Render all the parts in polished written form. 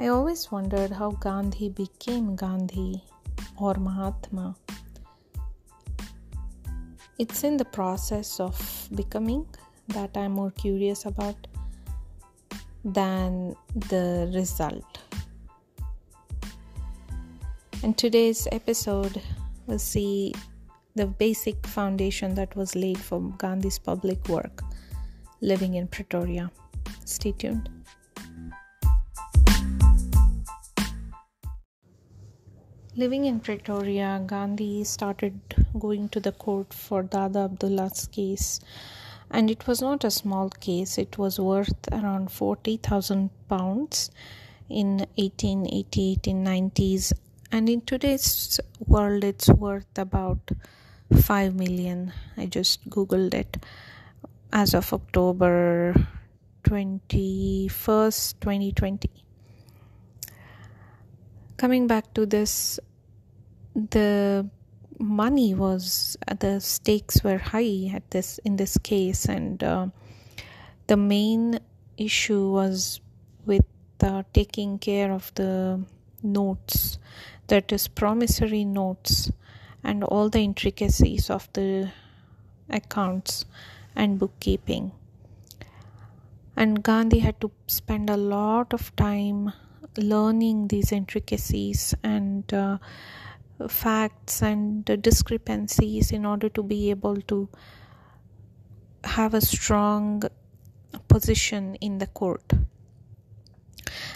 I always wondered how Gandhi became Gandhi or Mahatma. It's in the process of becoming that I'm more curious about than the result. In today's episode, we'll see the basic foundation that was laid for Gandhi's public work, living in Pretoria. Stay tuned. Living in Pretoria, Gandhi started going to the court for Dada Abdullah's case. And it was not a small case. It was worth around £40,000 in 1888 and 90s. And in today's world, it's worth about 5 million. I just Googled it. As of October 21st, 2020. Coming back to this, the money was, the stakes were high at this, in this case, and the main issue was with taking care of the notes, that is promissory notes, and all the intricacies of the accounts and bookkeeping. And Gandhi had to spend a lot of time learning these intricacies and facts and discrepancies in order to be able to have a strong position in the court.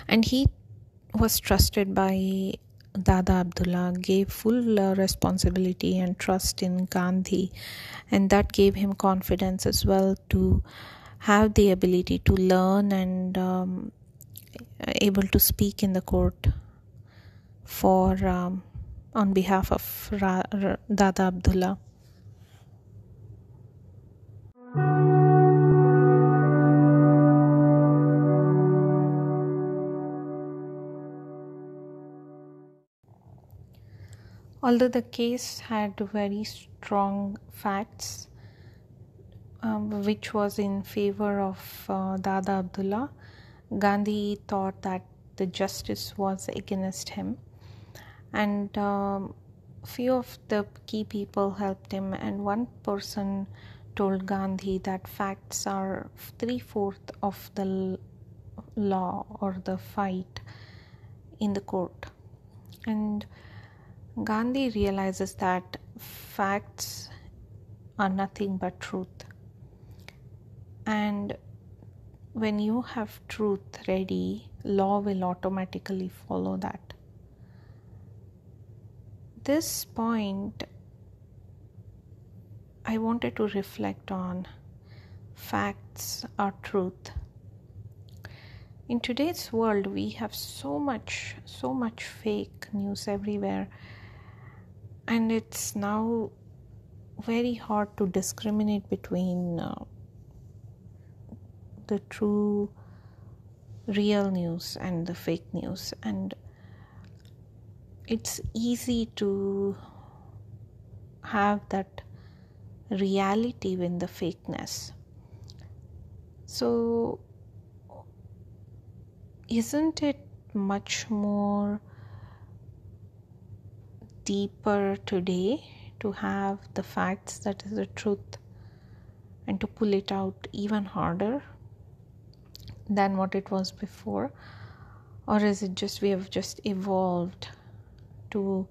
And he was trusted by Dada Abdullah, gave full responsibility and trust in Gandhi, and that gave him confidence as well to have the ability to learn and able to speak in the court for on behalf of Dada Abdullah. Although the case had very strong facts, which was in favor of Dada Abdullah, Gandhi thought that the justice was against him. And few of the key people helped him, and one person told Gandhi that facts are 3/4 of the law or the fight in the court. And Gandhi realizes that facts are nothing but truth. And when you have truth ready, law will automatically follow that. This point I wanted to reflect on. Facts are truth. In today's world, we have so much fake news everywhere, and it's now very hard to discriminate between the true real news and the fake news, and it's easy to have that reality in the fakeness. So isn't it much more deeper today to have the facts, that is the truth, and to pull it out even harder than what it was before? Or is it just we have just evolved to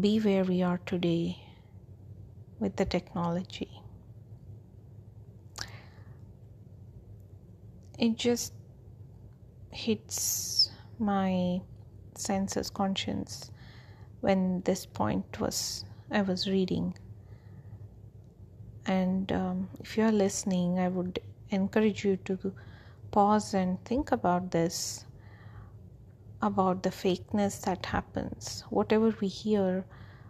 be where we are today with the technology? It just hits my senses, conscience, when this point I was reading. And if you are listening, I would encourage you to pause and think about this, about the fakeness that happens. Whatever we hear,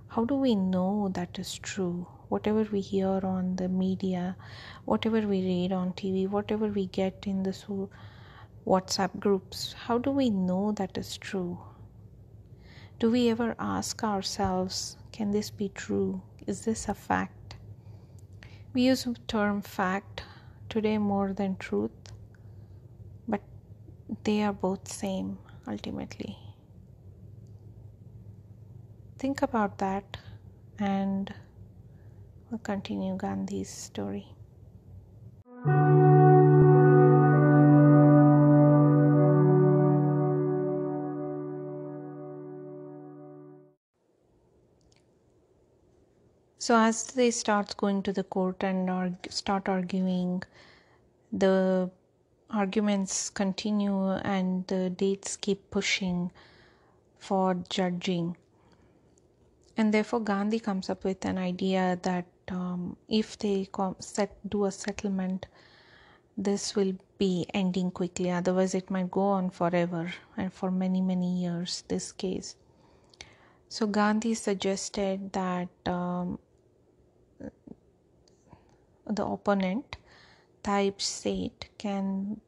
how do we know that is true? Whatever we hear on the media, whatever we read on TV, whatever we get in the WhatsApp groups, how do we know that is true? Do we ever ask ourselves, can this be true? Is this a fact? We use the term fact today more than truth, but they are both same. ultimately. Think about that, and we'll continue Gandhi's story. So as they start going to the court and start arguing, the arguments continue and the dates keep pushing for judging. And therefore Gandhi comes up with an idea that if they do a settlement, this will be ending quickly. Otherwise it might go on forever and for many, many years, this case. So Gandhi suggested that the opponent, Taib Seth, can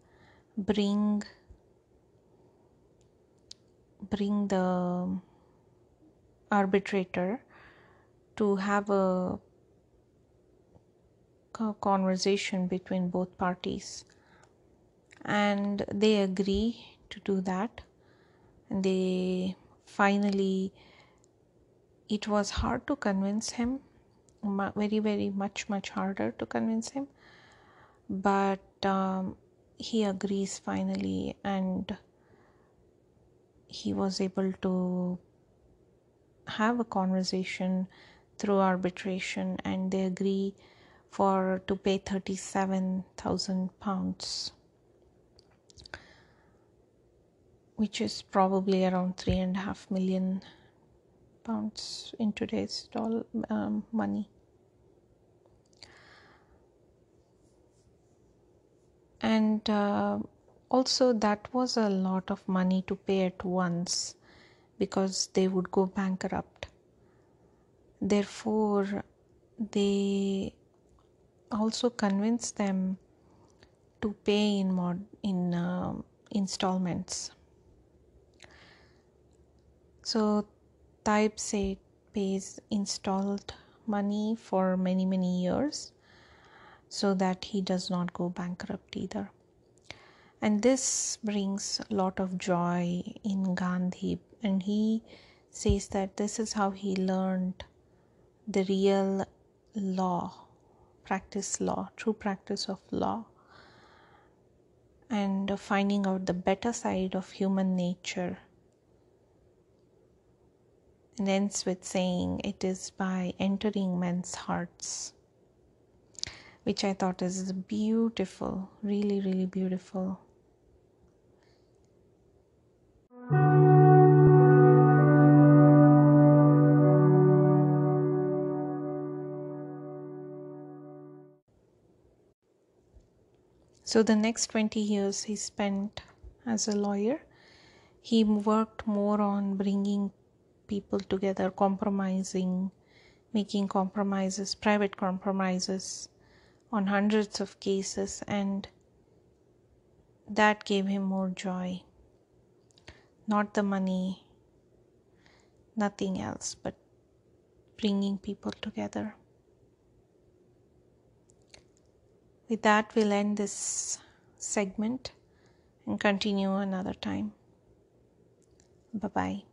bring the arbitrator to have a conversation between both parties, and they agree to do that. And they finally, it was hard to convince him, very, very much harder to convince him, but he agrees finally, and he was able to have a conversation through arbitration, and they agree to pay 37,000 pounds, which is probably around 3.5 million pounds in today's dollar money. And also that was a lot of money to pay at once, because they would go bankrupt. Therefore, they also convinced them to pay in installments. So Taib Seth pays installed money for many, many years, so that he does not go bankrupt either. And this brings a lot of joy in Gandhi, and he says that this is how he learned the real law, true practice of law, and finding out the better side of human nature. And ends with saying, it is by entering men's hearts, which I thought is beautiful, really, really beautiful. So the next 20 years he spent as a lawyer. He worked more on bringing people together, compromising, making compromises, private compromises on hundreds of cases, and that gave him more joy. Not the money, nothing else, but bringing people together. With that, we'll end this segment and continue another time. Bye-bye.